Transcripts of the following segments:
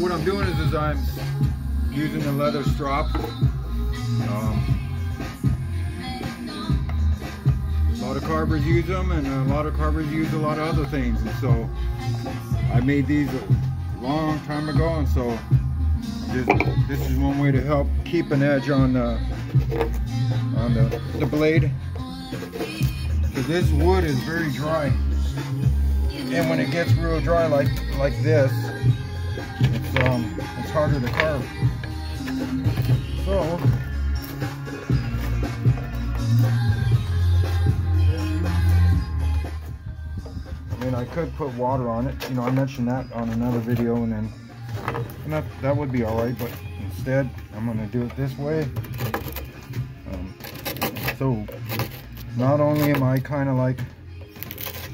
what I'm doing is I'm using the leather strop. A lot of carvers use them, and a lot of carvers use a lot of other things. And so I made these a long time ago, and so this is one way to help keep an edge on the blade, because this wood is very dry. And when it gets real dry like this, it's harder to carve. So I mean, I could put water on it. You know, I mentioned that on another video, and then that would be all right. But instead, I'm gonna do it this way. So not only am I kind of like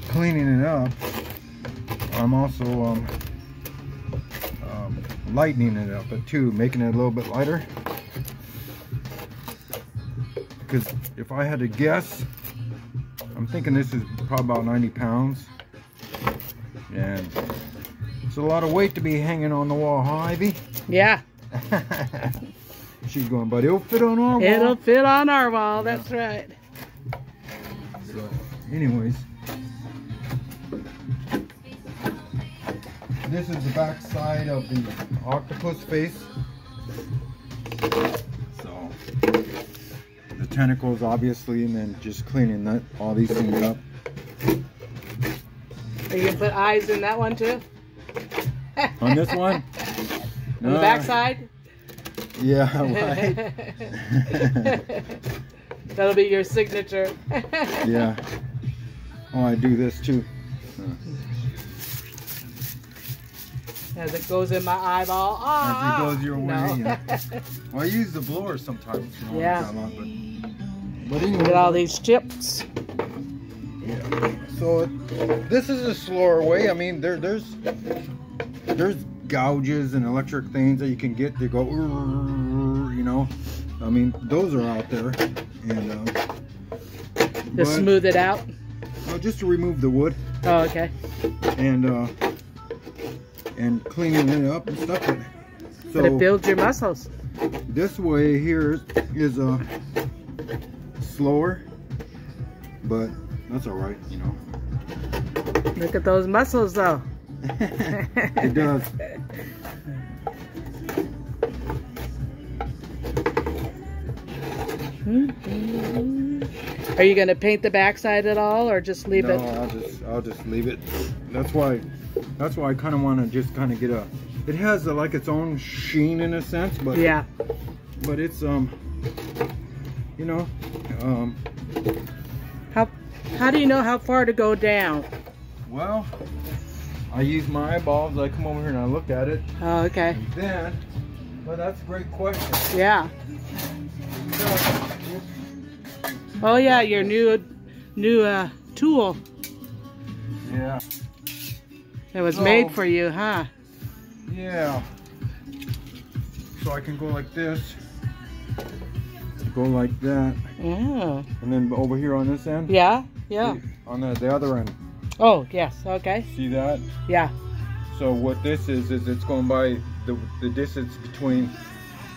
cleaning it up, I'm also lightening it up too, making it a little bit lighter. Because if I had to guess, I'm thinking this is probably about 90 pounds. And it's a lot of weight to be hanging on the wall, huh, Ivy? Yeah. She's going, but it'll fit on our wall. It'll fit on our wall, that's right. So, anyways. This is the back side of the octopus face. So the tentacles, obviously, and then just cleaning all these things up. Are you gonna put eyes in that one too? On this one? No. On the back side? Yeah, right. That'll be your signature. Yeah. Oh, I do this too. As it goes in my eyeball. Aww. As it goes your way. No. Yeah. Well, I use the blower sometimes. You know, yeah. But anyway. Look at all these chips. Yeah. So this is a slower way. I mean, there's gouges and electric things that you can get to go, you know. I mean, those are out there. And just smooth it out. No, just to remove the wood. Oh, okay. And cleaning it up and stuff. So but it builds your muscles. This way here is slower, but that's all right, you know. Look at those muscles, though. It does. Are you going to paint the backside at all, or just leave it? No, I'll just leave it. That's why I kind of want to just kind of get a. It has like its own sheen in a sense, but yeah. But it's you know, How do you know how far to go down? Well, I use my eyeballs. I come over here and I look at it. Oh, okay. And then, well, that's a great question. Yeah. Oh yeah, your new tool. Yeah. It was made for you, huh? Yeah. So I can go like this. Go like that. Yeah. And then over here on this end? Yeah, yeah. On the other end. Oh, yes, okay. See that? Yeah. So what this is it's going by the distance between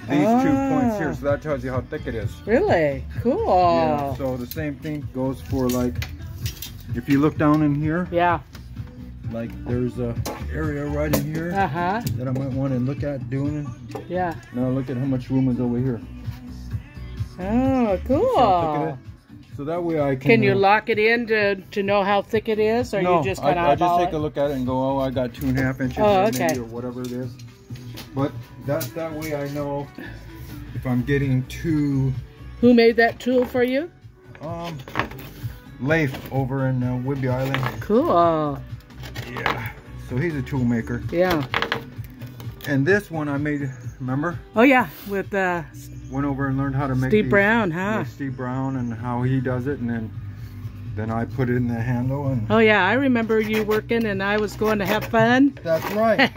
these 2 points here. So that tells you how thick it is. Really? Cool. Yeah, so the same thing goes for, like, if you look down in here. Yeah. Like there's a area right in here that I might want to look at doing it. Yeah. Now look at how much room is over here. Oh, cool. So that way I can. Can you lock it in to know how thick it is, or no, you just kind of eyeball it? I just take a look at it and go, oh, I got 2.5 inches maybe, or whatever it is. But that way I know if I'm getting too. Who made that tool for you? Leif over in Whidbey Island. Cool. Yeah, so he's a tool maker. Yeah. And this one I made, remember? Oh yeah, with went over and learned how to make Steve Brown, huh? Steve Brown and how he does it, and then I put it in the handle and. Oh yeah, I remember you working, and I was going to have fun. That's right.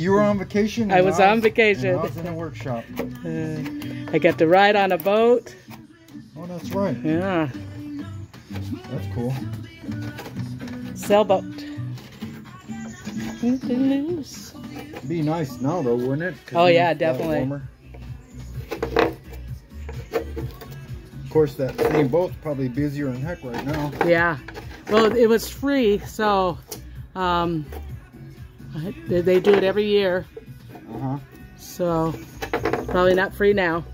You were on vacation. I was on vacation. And I was in a workshop. I got to ride on a boat. Oh, that's right. Yeah. That's cool. Sailboat. Nothing loose. It'd be nice now, though, wouldn't it? Oh, yeah, definitely. Of course, that same boat's probably busier than heck right now. Yeah. Well, it was free, so they do it every year. Uh-huh. So, probably not free now.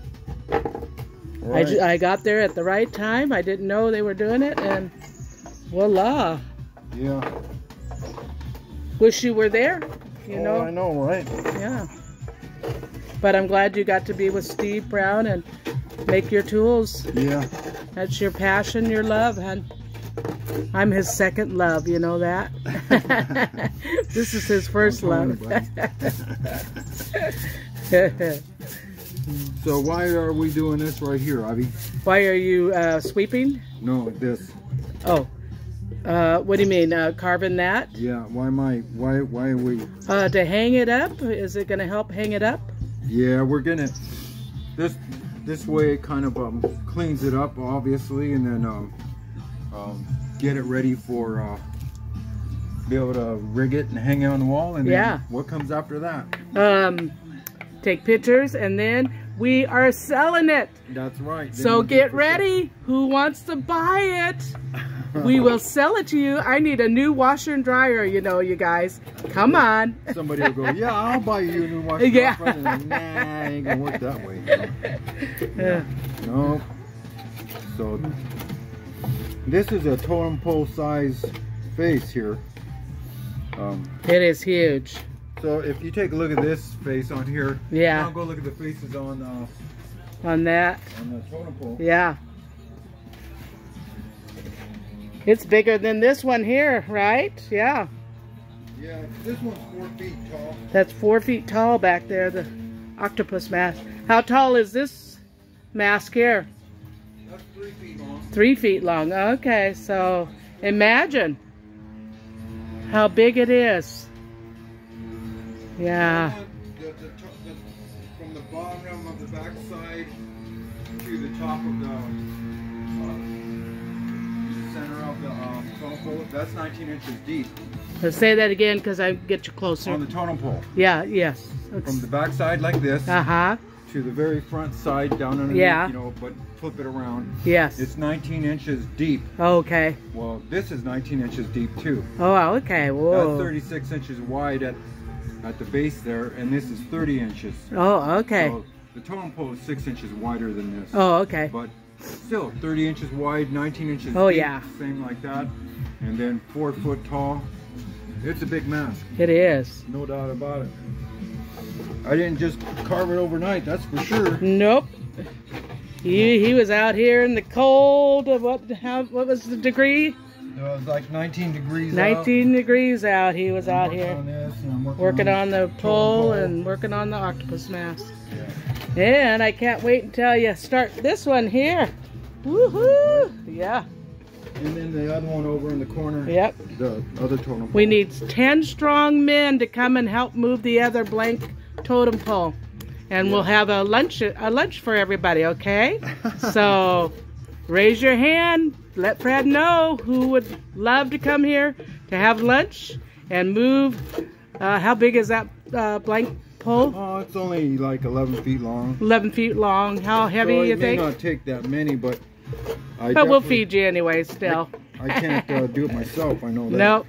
Right. I got there at the right time. I didn't know they were doing it, and voila. Yeah. Wish you were there, you know. I know, right? Yeah. But I'm glad you got to be with Steve Brown and make your tools. Yeah. That's your passion, your love, hun. I'm his second love, you know that? This is his first love. So why are we doing this right here, Ivy? Why are you sweeping? No, this. Oh, what do you mean, carving that? Yeah, why are we? To hang it up? Is it gonna help hang it up? Yeah, we're gonna, this way it kind of cleans it up, obviously, and then get it ready for, be able to rig it and hang it on the wall, and yeah. Then what comes after that? Take pictures, and then we are selling it. That's right. So get ready. Who wants to buy it? We will sell it to you. I need a new washer and dryer, you know, you guys. Come on. Somebody will go, yeah, I'll buy you a new washer and dryer. Yeah. Like, nah, I ain't gonna work that way. Yeah. No. So this is a totem pole size face here. It is huge. So if you take a look at this face on here, yeah. Now go look at the faces on that. On the totem pole. Yeah. It's bigger than this one here, right? Yeah. Yeah, this one's 4 feet tall. That's 4 feet tall back there, the octopus mask. How tall is this mask here? That's 3 feet long. 3 feet long, okay. So imagine how big it is. Yeah. From the bottom of the backside to the top of the center of the totem pole, that's 19 inches deep. Let's say that again because I get you closer. On the totem pole. Yeah, yes. From the backside like this to the very front side down underneath, you know, but flip it around. Yes. It's 19 inches deep. Oh, okay. Well, this is 19 inches deep too. Oh, okay. Whoa. That's 36 inches wide at the base there, and this is 30 inches. Oh, okay. So the totem pole is 6 inches wider than this. Oh, okay. But still, 30 inches wide, 19 inches deep, yeah. Same like that. And then 4 foot tall. It's a big mask. It is. No doubt about it. I didn't just carve it overnight, that's for sure. Nope. He was out here in the cold of what was the degree? It was like 19 degrees 19 out. Degrees out, he was out here. On this, working on the pole and working on the octopus mask. Yeah. And I can't wait until you start this one here. Woohoo! Yeah. And then the other one over in the corner. Yep. The other totem pole. We need 10 strong men to come and help move the other blank totem pole. And we'll have a lunch for everybody, okay? So raise your hand. Let Fred know who would love to come here to have lunch and move. How big is that blank pole? Oh, it's only like 11 feet long. 11 feet long. How heavy do you think? It may not take that many, but but we'll feed you anyway still. I can't do it myself. I know that. Nope.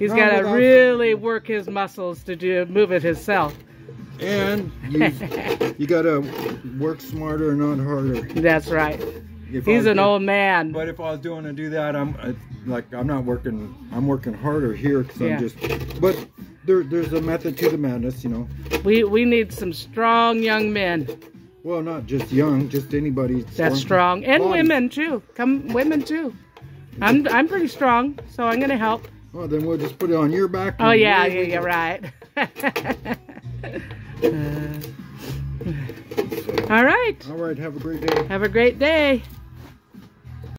He's got to really work his muscles to move it himself. And you got to work smarter, not harder. That's right. If he's an old man. But if I was doing that, I'm not working. I'm working harder here because I'm just. But there's a method to the madness, you know. We need some strong young men. Well, not just young, just anybody. That's strong, and women too. Come, women too. I'm pretty strong, so I'm gonna help. Well, then we'll just put it on your back. Oh yeah, you're right. All right. All right. Have a great day. Have a great day.